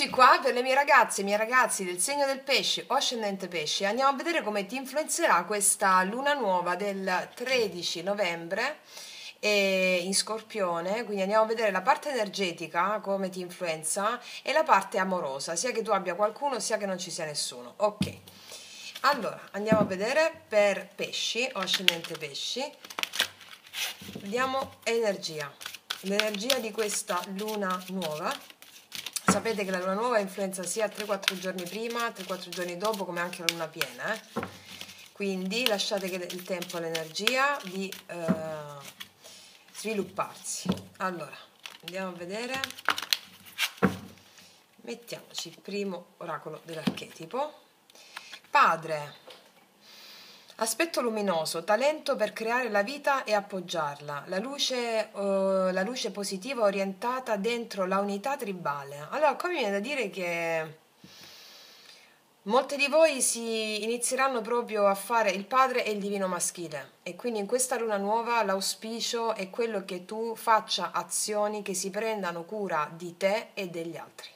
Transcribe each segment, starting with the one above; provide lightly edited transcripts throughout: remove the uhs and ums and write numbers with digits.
Eccoci qua per le mie ragazze e i miei ragazzi del segno del pesce o ascendente pesce. Andiamo a vedere come ti influenzerà questa luna nuova del 13 novembre in Scorpione. Quindi andiamo a vedere la parte energetica, come ti influenza, e la parte amorosa, sia che tu abbia qualcuno sia che non ci sia nessuno. Ok, allora andiamo a vedere per pesci o ascendente pesci. Vediamo l'energia di questa luna nuova. Sapete che la luna nuova influenza sia 3-4 giorni prima, 3-4 giorni dopo, come anche la luna piena, Quindi lasciate che il tempo e l'energia di svilupparsi. Allora, andiamo a vedere. Mettiamoci il primo oracolo dell'archetipo. Padre. Aspetto luminoso, talento per creare la vita e appoggiarla, la luce positiva orientata dentro la unità tribale. Allora, come viene da dire che molte di voi si inizieranno proprio a fare il padre e il divino maschile, e quindi in questa luna nuova l'auspicio è quello che tu faccia azioni che si prendano cura di te e degli altri.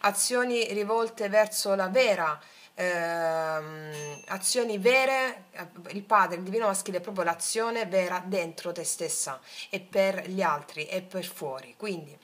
Azioni rivolte verso la vera azioni vere. Il padre, il divino maschile, è proprio l'azione vera dentro te stessa e per gli altri e per fuori. Quindi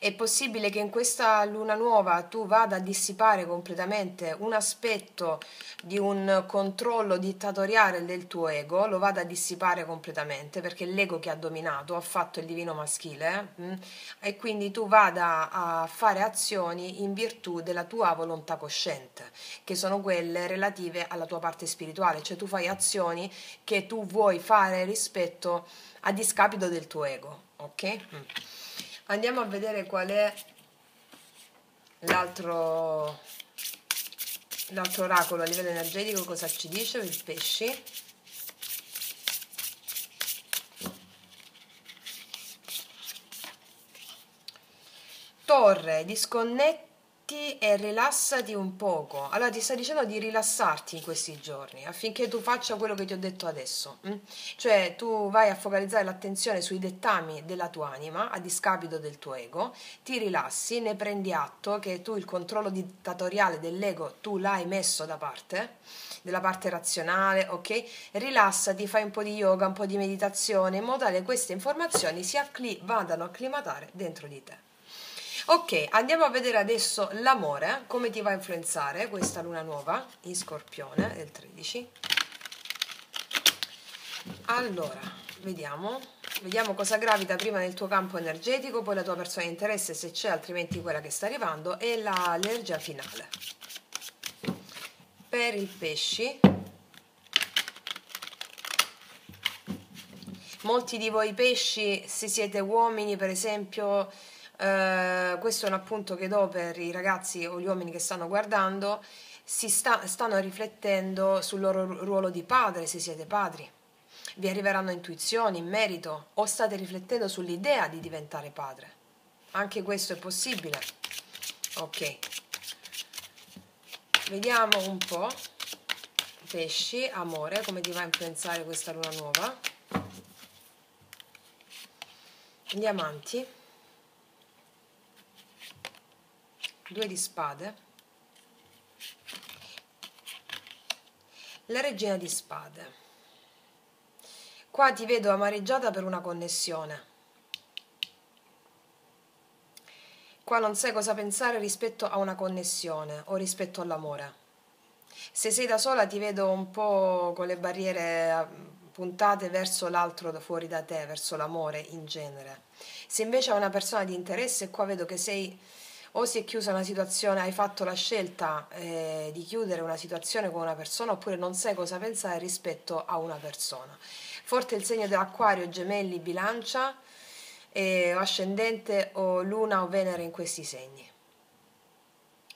è possibile che in questa luna nuova tu vada a dissipare completamente un aspetto di un controllo dittatoriale del tuo ego, lo vada a dissipare completamente, perché l'ego che ha dominato ha fatto il divino maschile, e quindi tu vada a fare azioni in virtù della tua volontà cosciente, che sono quelle relative alla tua parte spirituale, cioè tu fai azioni che tu vuoi fare rispetto a discapito del tuo ego, ok? Andiamo a vedere qual è l'altro oracolo a livello energetico, cosa ci dice il pesci. Torre, disconnetti e rilassati un poco. Allora ti sta dicendo di rilassarti in questi giorni affinché tu faccia quello che ti ho detto adesso, cioè tu vai a focalizzare l'attenzione sui dettami della tua anima a discapito del tuo ego, ti rilassi, ne prendi atto che tu il controllo dittatoriale dell'ego tu l'hai messo da parte, della parte razionale, ok? Rilassati, fai un po' di yoga, un po' di meditazione, in modo tale che queste informazioni si vadano a acclimatare dentro di te. Ok, andiamo a vedere adesso l'amore, come ti va a influenzare questa luna nuova in Scorpione del 13. Allora, vediamo cosa gravita prima nel tuo campo energetico, poi la tua persona di interesse, se c'è, altrimenti quella che sta arrivando, e l'energia finale. Per il pesci, molti di voi pesci, se siete uomini per esempio, questo è un appunto che do per i ragazzi o gli uomini che stanno guardando, stanno riflettendo sul loro ruolo di padre, se siete padri. Vi arriveranno intuizioni in merito, o state riflettendo sull'idea di diventare padre. Anche questo è possibile. Ok. Vediamo un po'. Pesci, amore, come ti va a influenzare questa luna nuova. Diamanti. 2 di spade, la regina di spade. Qua ti vedo amareggiata per una connessione, qua non sai cosa pensare rispetto a una connessione o rispetto all'amore. Se sei da sola ti vedo un po' con le barriere puntate verso l'altro fuori da te, verso l'amore in genere. Se invece hai una persona di interesse, qua vedo che sei, o si è chiusa una situazione, hai fatto la scelta di chiudere una situazione con una persona, oppure non sai cosa pensare rispetto a una persona. Forte il segno dell'acquario, gemelli, bilancia, ascendente o luna o Venere in questi segni.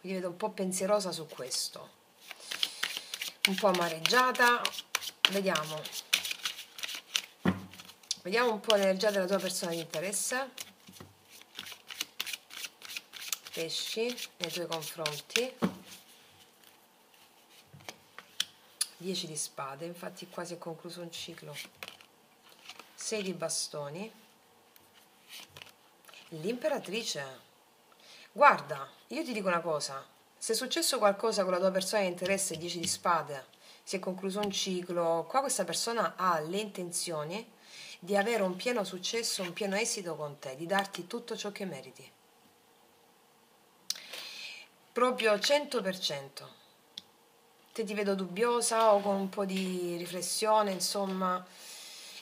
Quindi vedo un po' pensierosa su questo, un po' amareggiata. Vediamo un po' l'energia della tua persona di interesse. Pesci, nei tuoi confronti, 10 di spade, infatti qua si è concluso un ciclo, 6 di bastoni, l'imperatrice, Guarda, io ti dico una cosa, se è successo qualcosa con la tua persona che interessa il 10 di spade, si è concluso un ciclo, qua questa persona ha le intenzioni di avere un pieno successo, un pieno esito con te, di darti tutto ciò che meriti. Proprio 100%. Te ti vedo dubbiosa o con un po' di riflessione, insomma.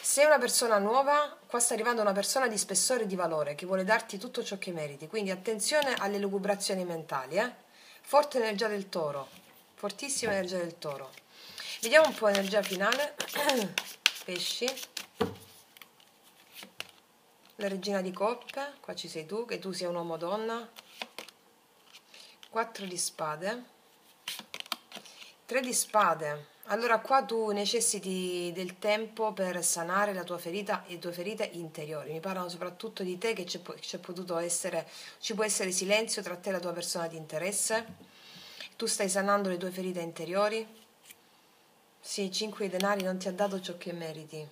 Se è una persona nuova, qua sta arrivando una persona di spessore e di valore che vuole darti tutto ciò che meriti, quindi attenzione alle lucubrazioni mentali, eh? Forte energia del toro, fortissima energia del toro. Vediamo un po' energia finale. Pesci, la regina di coppe, qua ci sei tu, che tu sei un uomo o donna. 4 di spade, 3 di spade. Allora qua tu necessiti del tempo per sanare la tua ferita e le tue ferite interiori. Mi parlano soprattutto di te, che ci può essere silenzio tra te e la tua persona di interesse. Tu stai sanando le tue ferite interiori. Sì, 5 di denari, non ti ha dato ciò che meriti.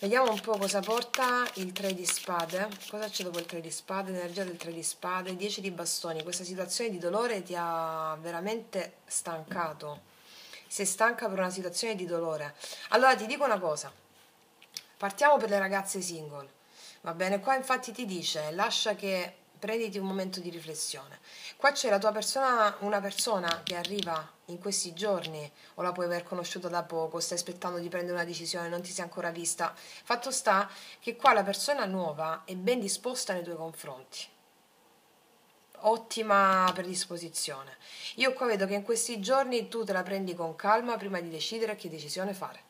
Vediamo un po' cosa porta il 3 di spade. Cosa c'è dopo il 3 di spade? L'energia del 3 di spade, 10 di bastoni. Questa situazione di dolore ti ha veramente stancato. Sei stanca per una situazione di dolore. Allora ti dico una cosa, partiamo per le ragazze single, va bene? Qua infatti ti dice, lascia che prenditi un momento di riflessione. Qua c'è la tua persona, una persona che arriva in questi giorni, o la puoi aver conosciuta da poco, stai aspettando di prendere una decisione, non ti sei ancora vista. Fatto sta che qua la persona nuova è ben disposta nei tuoi confronti. Ottima predisposizione. Io qua vedo che in questi giorni tu te la prendi con calma prima di decidere che decisione fare.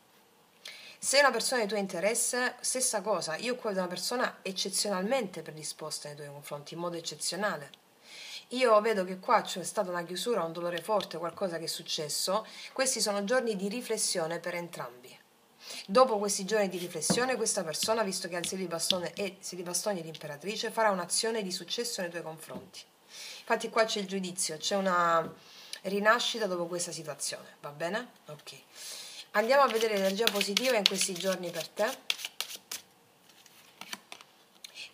Se è una persona di tuo interesse, stessa cosa. Io qua vedo una persona eccezionalmente predisposta nei tuoi confronti, in modo eccezionale. Io vedo che qua c'è stata una chiusura, un dolore forte, qualcosa che è successo. Questi sono giorni di riflessione per entrambi. Dopo questi giorni di riflessione, questa persona, visto che ha il 6 di bastone e l'imperatrice, farà un'azione di successo nei tuoi confronti. Infatti qua c'è il giudizio, c'è una rinascita dopo questa situazione, va bene? Ok. Andiamo a vedere l'energia positiva in questi giorni per te.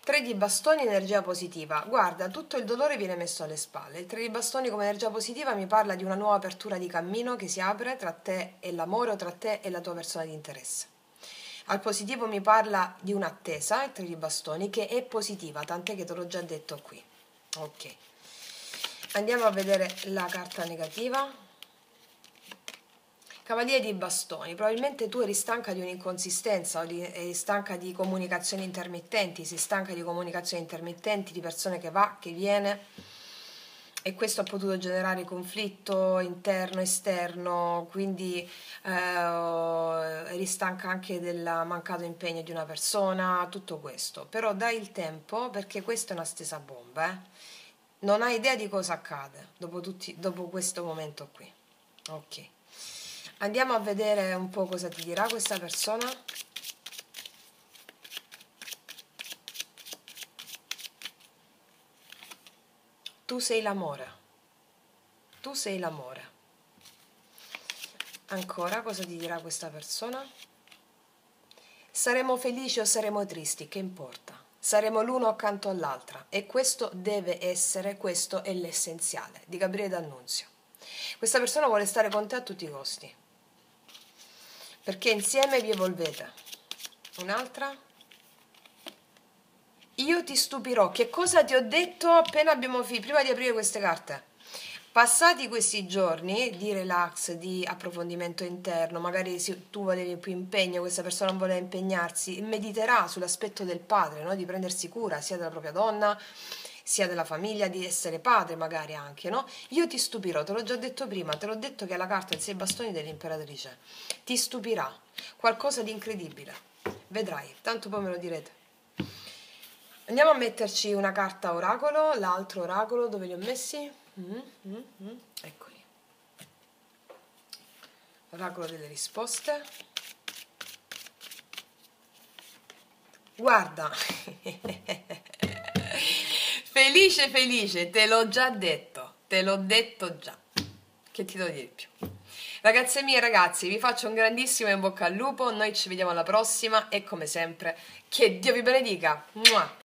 3 di bastoni, energia positiva. Guarda, tutto il dolore viene messo alle spalle. Il 3 di bastoni come energia positiva mi parla di una nuova apertura di cammino che si apre tra te e l'amore o tra te e la tua persona di interesse. Al positivo mi parla di un'attesa, il 3 di bastoni, che è positiva, tant'è che te l'ho già detto qui. Ok. Andiamo a vedere la carta negativa. Cavaliere di bastoni, probabilmente tu eri stanca di un'inconsistenza, eri stanca di comunicazioni intermittenti, sei stanca di comunicazioni intermittenti, di persone che va, che viene, e questo ha potuto generare conflitto interno, esterno, quindi eri stanca anche del mancato impegno di una persona, tutto questo. Però dai il tempo, perché questa è una stesa bomba, eh? Non hai idea di cosa accade dopo questo momento qui. Ok. Andiamo a vedere un po' cosa ti dirà questa persona. Tu sei l'amore. Tu sei l'amore. Ancora, cosa ti dirà questa persona? Saremo felici o saremo tristi, che importa? Saremo l'uno accanto all'altra, e questo deve essere, questo è l'essenziale, di Gabriele D'Annunzio. Questa persona vuole stare con te a tutti i costi, perché insieme vi evolvete. Un'altra. Io ti stupirò. Che cosa ti ho detto appena abbiamo finito, prima di aprire queste carte? Passati questi giorni di relax, di approfondimento interno, magari tu volevi più impegno, questa persona non voleva impegnarsi, mediterà sull'aspetto del padre, no? Di prendersi cura sia della propria donna, sia della famiglia, di essere padre magari anche, no? Io ti stupirò, te l'ho già detto prima, te l'ho detto che è la carta del 6 bastoni dell'imperatrice. Ti stupirà, qualcosa di incredibile, vedrai, tanto poi me lo direte. Andiamo a metterci una carta oracolo, l'altro oracolo, dove li ho messi? Eccoli. Oracolo delle risposte. Guarda, felice, felice, te l'ho già detto, te l'ho detto già. Che ti devo dire più? Ragazze mie e ragazzi, vi faccio un grandissimo in bocca al lupo, noi ci vediamo alla prossima e come sempre, che Dio vi benedica. Mua.